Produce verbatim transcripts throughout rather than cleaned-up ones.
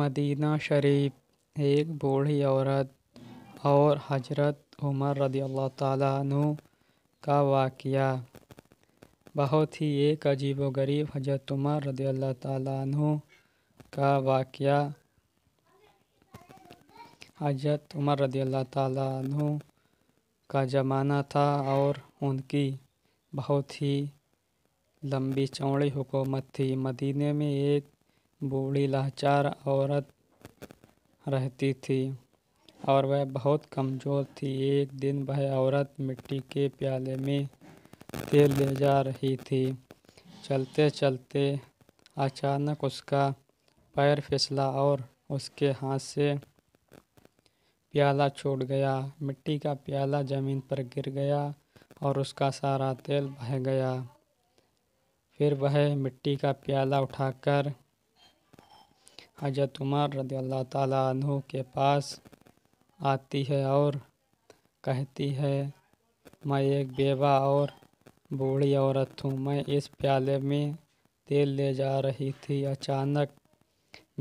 Medina शरीफ। एक बूढ़ी औरत और हजरत उमर रदियल्लाहु ताला अन्हु का वाक़या। बहुत ही एक अजीब व गरीब हजरत उमर रदियल्लाहु ताला अन्हु का वाक़या। हजरत उमर रदियल्लाहु ताला अन्हु का ज़माना था और उनकी बहुत ही लंबी चौड़ी हुकूमत थी। मदीने में एक बूढ़ी लाचार औरत रहती थी और वह बहुत कमज़ोर थी। एक दिन वह औरत मिट्टी के प्याले में तेल ले जा रही थी। चलते चलते अचानक उसका पैर फिसला और उसके हाथ से प्याला छूट गया। मिट्टी का प्याला ज़मीन पर गिर गया और उसका सारा तेल बह गया। फिर वह मिट्टी का प्याला उठाकर हजरत उमर रदियल्लाहु ताला अन्हु के पास आती है और कहती है, मैं एक बेवा और बूढ़ी औरत हूँ। मैं इस प्याले में तेल ले जा रही थी, अचानक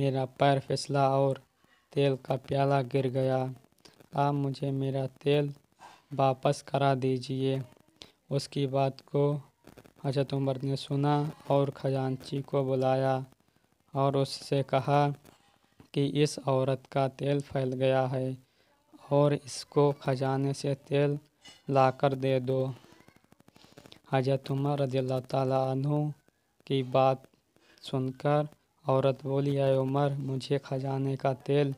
मेरा पैर फिसला और तेल का प्याला गिर गया। आप मुझे मेरा तेल वापस करा दीजिए। उसकी बात को हजरत उमर ने सुना और खजांची को बुलाया और उससे कहा कि इस औरत का तेल फैल गया है और इसको खजाने से तेल लाकर दे दो। हजरत उमर रज़ियल्लाहु ताला अन्हु की बात सुनकर औरत बोली, ऐ उमर, मुझे खजाने का तेल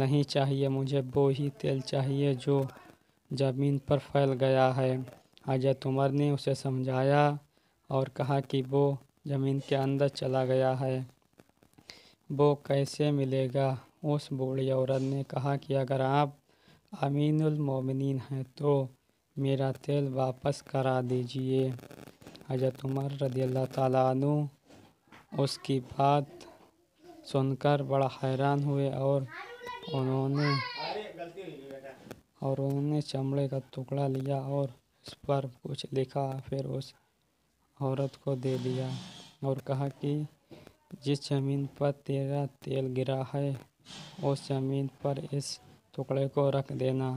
नहीं चाहिए, मुझे वो ही तेल चाहिए जो ज़मीन पर फैल गया है। हजरत उमर ने उसे समझाया और कहा कि वो ज़मीन के अंदर चला गया है, वो कैसे मिलेगा। उस बूढ़ी औरत ने कहा कि अगर आप अमीनुल मोमिनिन हैं तो मेरा तेल वापस करा दीजिए। हजरत उमर रदियल्लाहु ताला अन्हु उसकी बात सुनकर बड़ा हैरान हुए और उन्होंने और उन्होंने चमड़े का टुकड़ा लिया और उस पर कुछ लिखा, फिर उस औरत को दे दिया और कहा कि जिस ज़मीन पर तेरा तेल गिरा है उस ज़मीन पर इस टुकड़े को रख देना।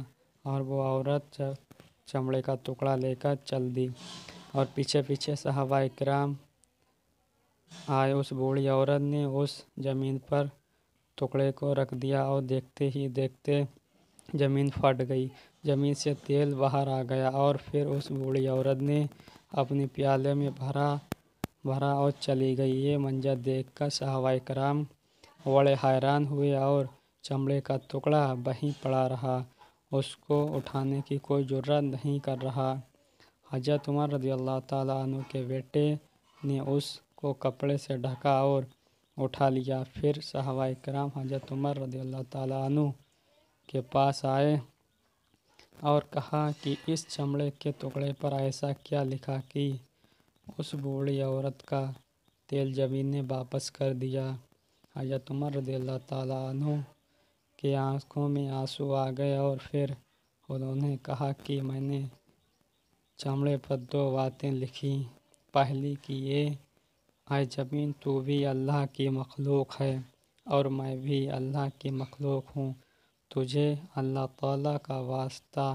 और वो औरत चमड़े का टुकड़ा लेकर चल दी और पीछे पीछे सहाबा-ए-किराम आए। उस बूढ़ी औरत ने उस ज़मीन पर टुकड़े को रख दिया और देखते ही देखते ज़मीन फट गई। ज़मीन से तेल बाहर आ गया और फिर उस बूढ़ी औरत ने अपने प्याले में भरा भरा और चली गई। ये मंजर देखकर सहाबा-ए-किराम बड़े हैरान हुए और चमड़े का टुकड़ा वहीं पड़ा रहा, उसको उठाने की कोई जुर्रत नहीं कर रहा। हजरत उमर रदियल्लाहु ताला अन्हु के बेटे ने उसको कपड़े से ढका और उठा लिया। फिर सहाबा-ए-किराम हजरत उमर रदियल्लाहु ताला अन्हु के पास आए और कहा कि इस चमड़े के टुकड़े पर ऐसा क्या लिखा कि उस बूढ़ी औरत का तेल ज़मीन ने वापस कर दिया। हजरत उमर रदियल्लाहु ताला अन्हु की आंखों में आंसू आ गए और फिर उन्होंने कहा कि मैंने चमड़े पर दो बातें लिखी। पहली कि ये आए ज़मीन तू भी अल्लाह की मखलूक है और मैं भी अल्लाह की मखलूक हूँ, तुझे अल्लाह ताला का वास्ता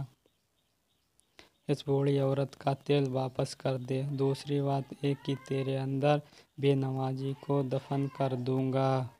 इस बूढ़ी औरत का तेल वापस कर दे। दूसरी बात एक कि तेरे अंदर बेनमाजी को दफन कर दूँगा।